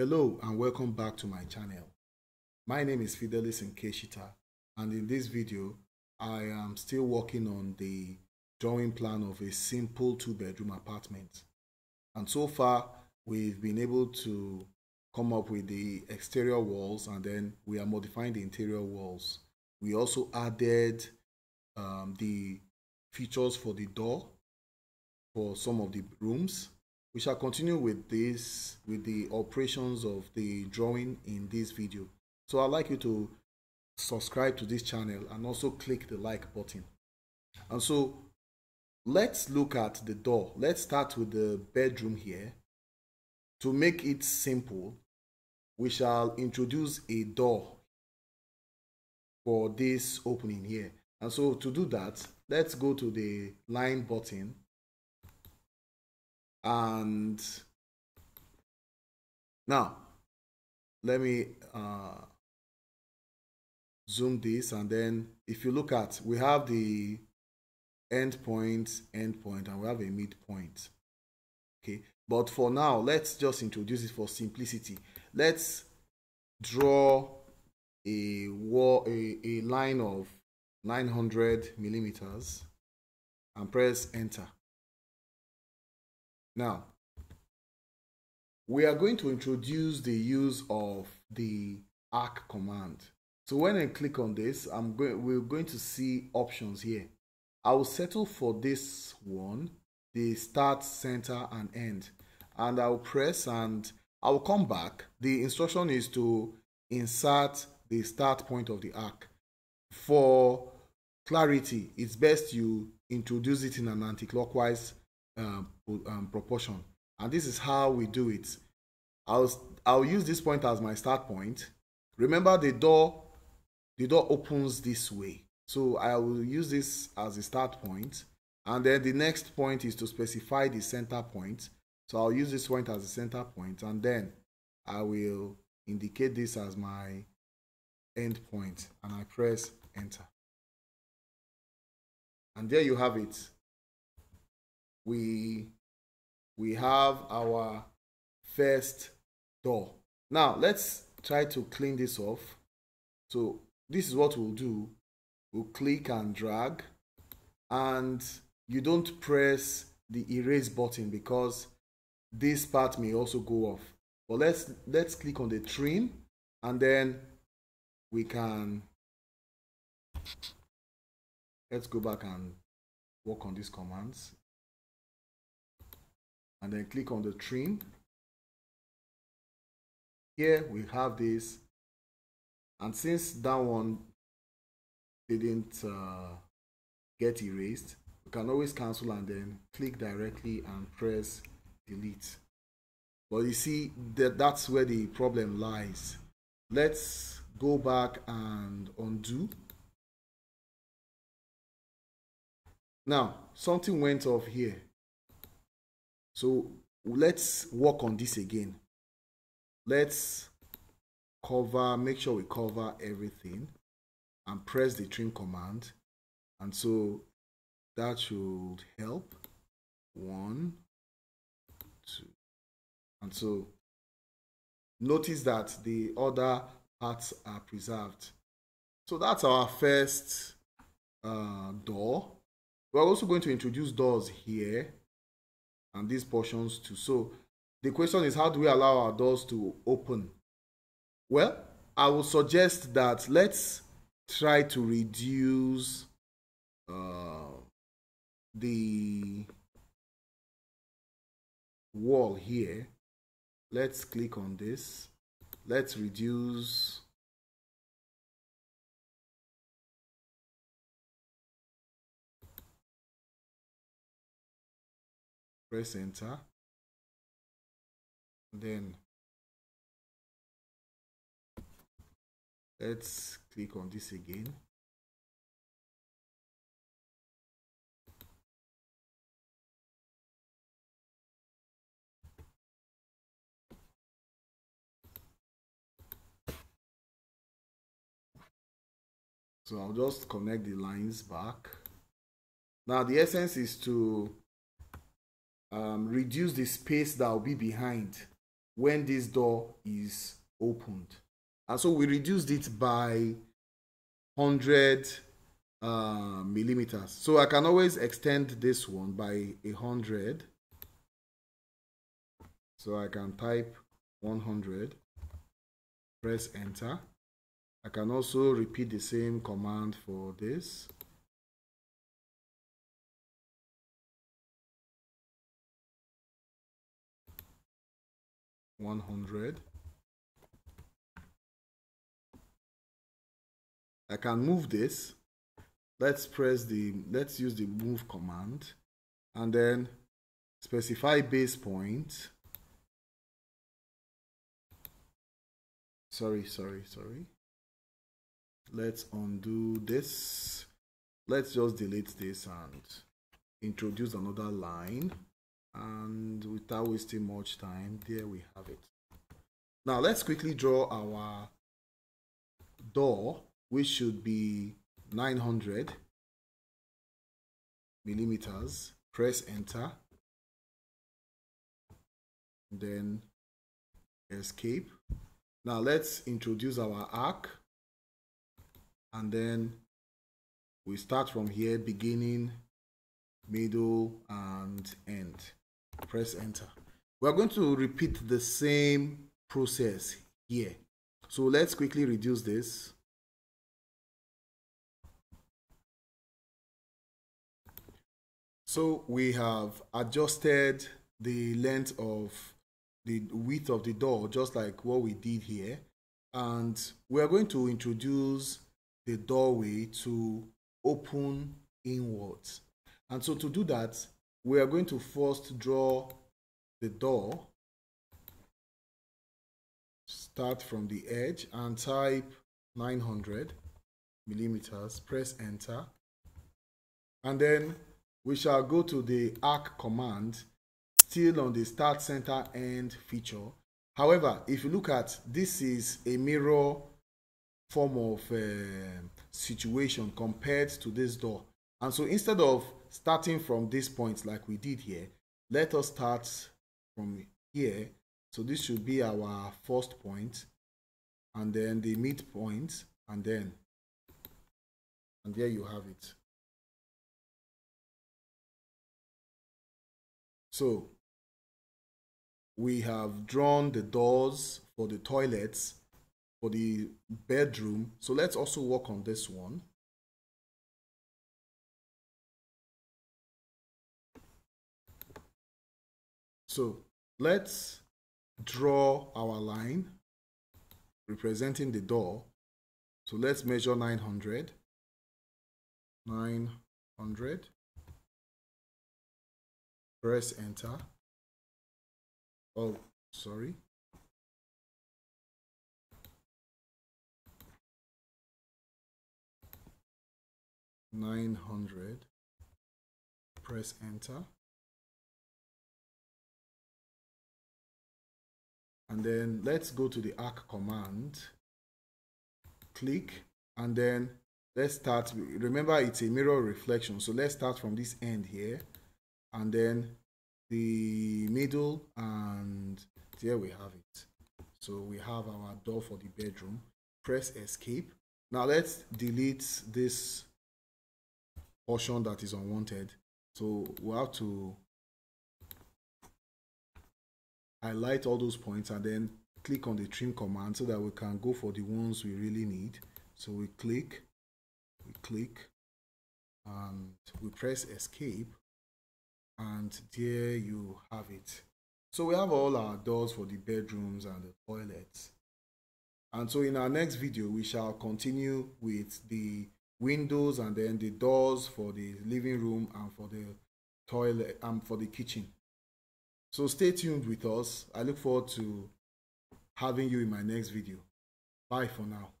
Hello and welcome back to my channel. My name is Fidelis Nkeshita, and in this video I am still working on the drawing plan of a simple two-bedroom apartment. And so far we've been able to come up with the exterior walls, and then we are modifying the interior walls. We also added the features for the door for some of the rooms. We shall continue with the operations of the drawing in this video. So I'd like you to subscribe to this channel and also click the like button. And so let's look at the door. Let's start with the bedroom here. To make it simple, we shall introduce a door for this opening here. And so to do that, let's go to the line button and now let me zoom this, and then if you look at, we have the end point, and we have a midpoint. Okay, but for now let's just introduce it for simplicity. Let's draw a wall, a line of 900 millimeters, and press enter. Now, we are going to introduce the use of the arc command. So when I click on this, we're going to see options here. I will settle for this one, the start, center, and end. And I'll press and I'll come back. The instruction is to insert the start point of the arc. For clarity, it's best you introduce it in an anti-clockwise proportion, and this is how we do it. I'll use this point as my start point. Remember, the door opens this way, so I will use this as a start point, and then the next point is to specify the center point, so I'll use this point as a center point, and then I will indicate this as my end point, and I press enter. And there you have it. We have our first door. Now let's try to clean this off. So this is what we'll do. We'll click and drag, and you don't press the erase button because this part may also go off. But let's click on the trim, and then we can, let's go back and work on these commands. And then click on the trim. Here we have this, and since that one didn't get erased, we can always cancel and then click directly and press delete. But you see that's where the problem lies. Let's go back and undo. Now something went off here. So let's work on this again. Let's cover, make sure we cover everything, and press the trim command. And so that should help. 1, 2. And so notice that the other parts are preserved. So that's our first door. We're also going to introduce doors here, and these portions too. So the question is, how do we allow our doors to open? Well, I would suggest that let's try to reduce the wall here. Let's click on this. Let's reduce. Press enter, then let's click on this again. So I'll just connect the lines back. Now the essence is to reduce the space that will be behind. when this door is opened. And so we reduced it by 100 millimeters. So I can always extend this one by 100. So I can type 100, press enter. I can also repeat the same command for this. I can move this. Let's use the move command and then specify base point. Sorry. Let's undo this. Let's just delete this and introduce another line. And without wasting much time, there we have it. Now let's quickly draw our door, which should be 900 millimeters. Press enter, then escape. Now let's introduce our arc, and then we start from here, beginning, middle, and end. Press enter. We are going to repeat the same process here. So let's quickly reduce this. So we have adjusted the length of the width of the door, just like what we did here. And we are going to introduce the doorway to open inwards. And so to do that, we are going to first draw the door. Start from the edge and type 900 millimeters. Press enter. And then we shall go to the arc command, still on the start, center, end feature. However, if you look at this, is a mirror form of situation compared to this door. And so instead of starting from this point like we did here, let us start from here. So this should be our first point, and then the midpoint, and then, and there you have it. So we have drawn the doors for the toilets, for the bedroom. So let's also work on this one. So let's draw our line representing the door. So let's measure 900. 900. Press enter. Oh, sorry. Press enter. And then let's go to the arc command, click, and then let's start. Remember, it's a mirror reflection. So let's start from this end here, and then the middle, and there we have it. So we have our door for the bedroom. Press escape. Now let's delete this portion that is unwanted. So we'll have to highlight all those points and then click on the trim command so that we can go for the ones we really need. So we click, and we press escape, and there you have it. So we have all our doors for the bedrooms and the toilets. And so in our next video, we shall continue with the windows and then the doors for the living room and for the toilet and for the kitchen. So stay tuned with us. I look forward to having you in my next video. Bye for now.